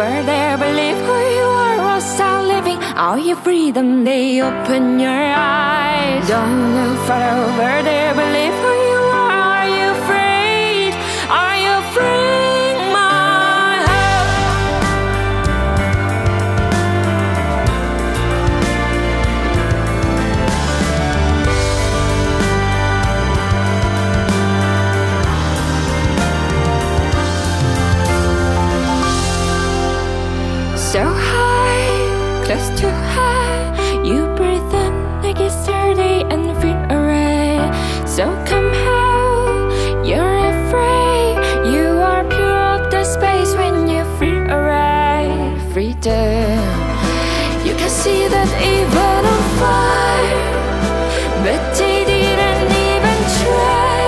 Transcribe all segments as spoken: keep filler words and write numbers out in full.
over there, believe who you are or start living all your freedom. They open your eyes. Don't look far over there, believe who you are. Are you afraid? Are you afraid? So high, close to high, you breathe in like yesterday and feel alright. So somehow you're afraid, you are pure of the space when you feel alright. Freedom, you can see that even on fire, but they didn't even try.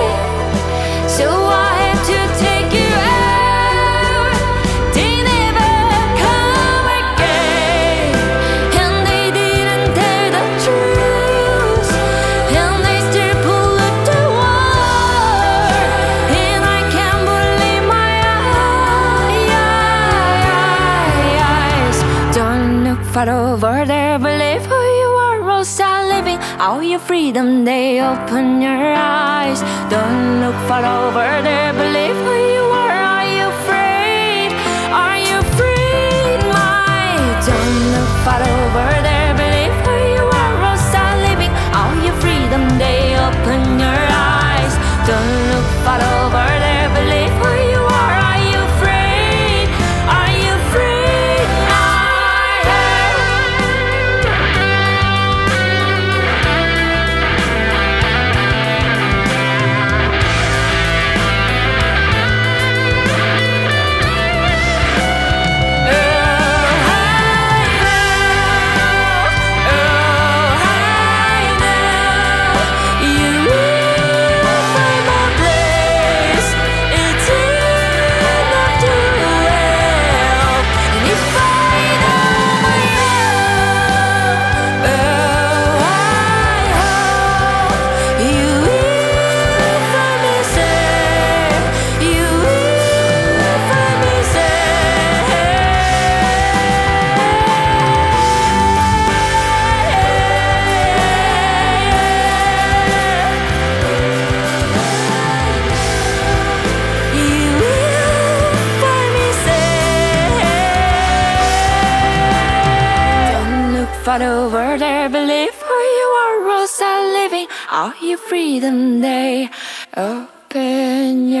So I have to take you out. But over there, believe who you are, or start living all your freedom. They open your eyes. Don't look far over there, believe who you are. Are you afraid? Are you afraid, my? Don't look far over there, believe who you are, or start living all your freedom. They open your eyes. Don't look far over there, believe who you are. Are you afraid? Are you afraid? But over there, believe who you are, or start living all your freedom. They open your